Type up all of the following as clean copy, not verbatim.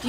Do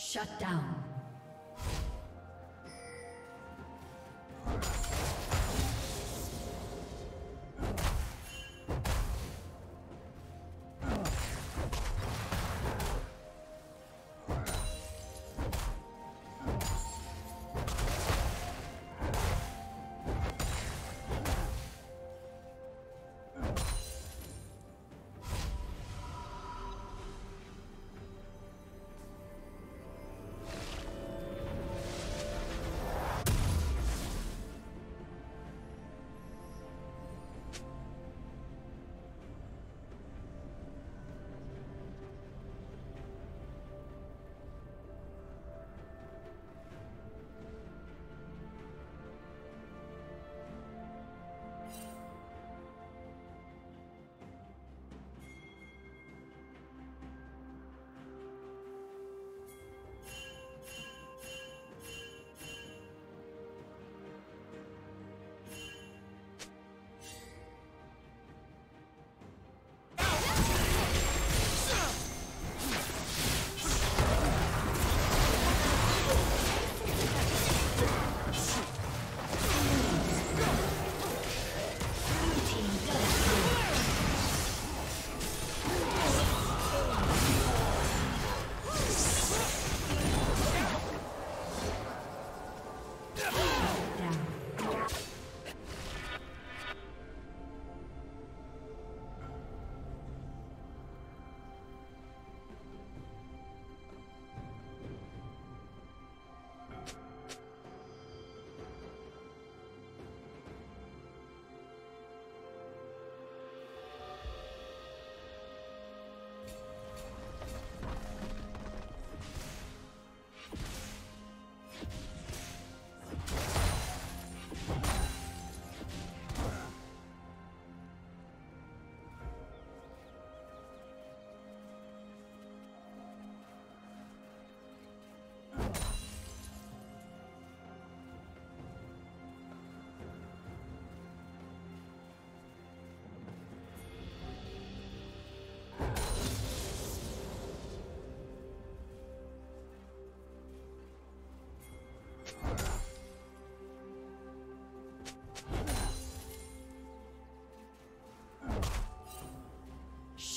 Shut down.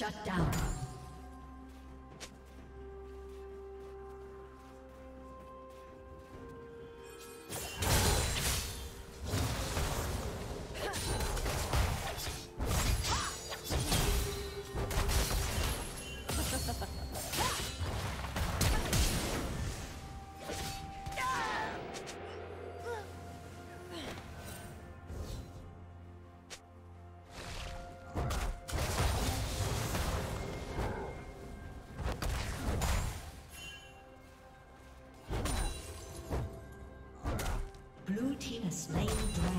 Shut down. Tina slain dragon.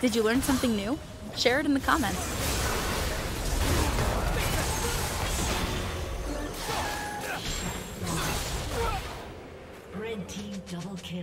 Did you learn something new? Share it in the comments. Red team double kill.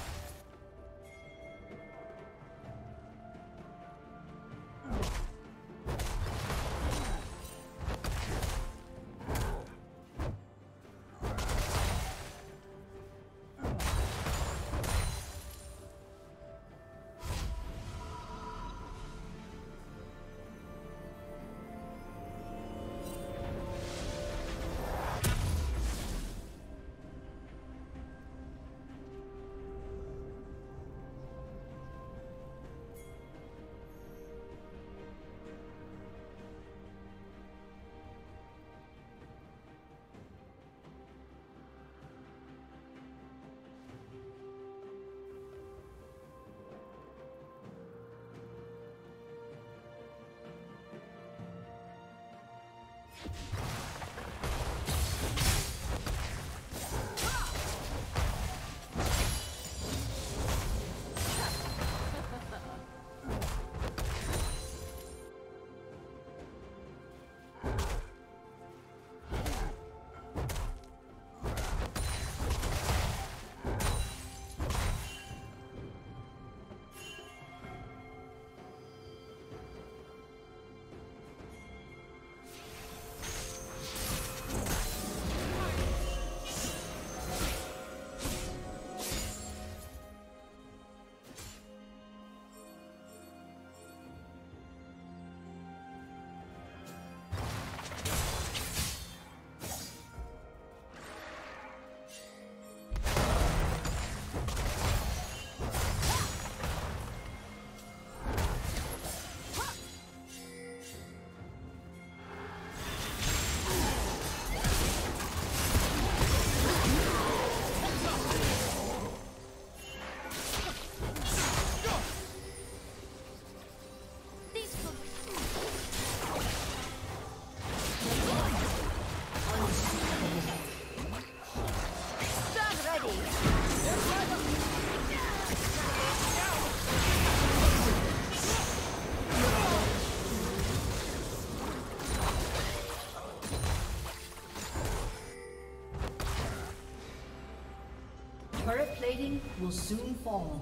Turret plating will soon fall.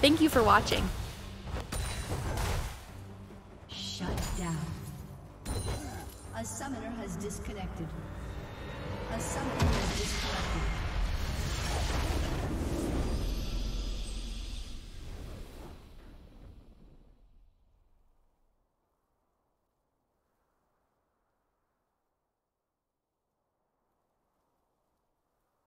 Thank you for watching. Shut down. A summoner has disconnected.